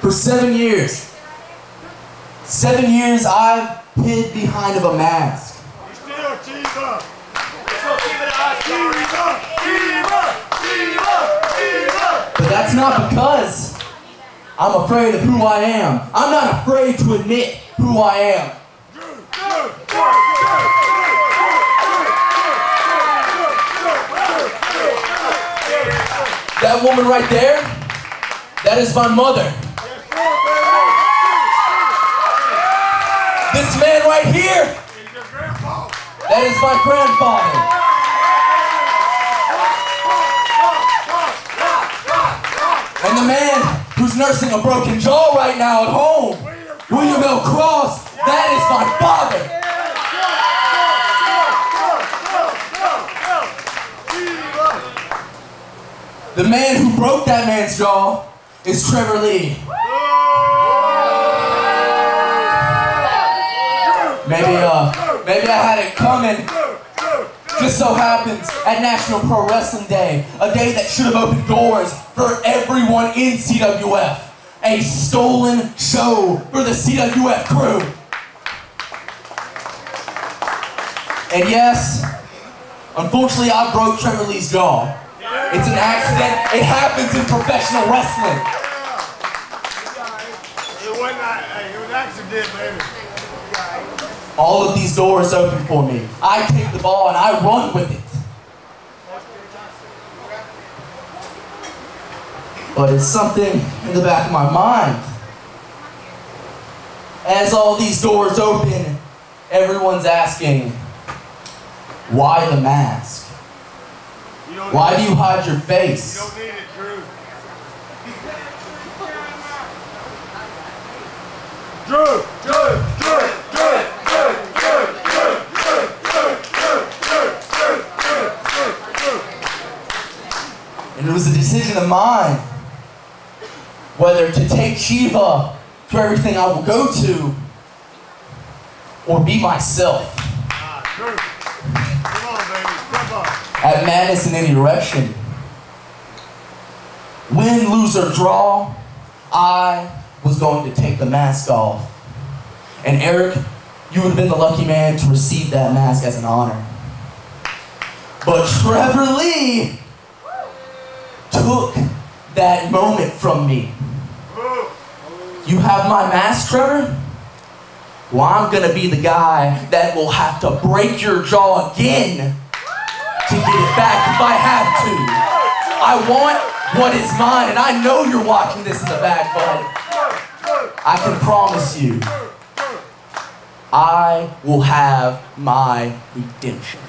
for 7 years. 7 years I hid behind of a mask. You still cheese up. But that's not because I'm afraid of who I am. I'm not afraid to admit who I am. That woman right there, that is my mother. This man right here, that is my grandfather. And the man who's nursing a broken jaw right now at home, William L. Cross, that is my father. The man who broke that man's jaw is Trevor Lee. Maybe I had it coming. Just so happens at National Pro Wrestling Day, a day that should have opened doors for everyone in CWF, a stolen show for the CWF crew. And yes, unfortunately I broke Trevor Lee's jaw. It's an accident. It happens in professional wrestling. It was an accident, baby. All of these doors open for me. I take the ball and I run with it. But it's something in the back of my mind. As all these doors open, everyone's asking, why the mask? Why do you hide your face? You don't need it, Drew. Drew. And it was a decision of mine whether to take Shiva to everything I will go to or be myself. Drew. At Madness in Any Direction, win, lose, or draw, I was going to take the mask off. And Eric, you would have been the lucky man to receive that mask as an honor. But Trevor Lee took that moment from me. You have my mask, Trevor? Well, I'm gonna be the guy that will have to break your jaw again to get it back if I have to. I want what is mine, and I know you're watching this in the back, but I can promise you, I will have my redemption.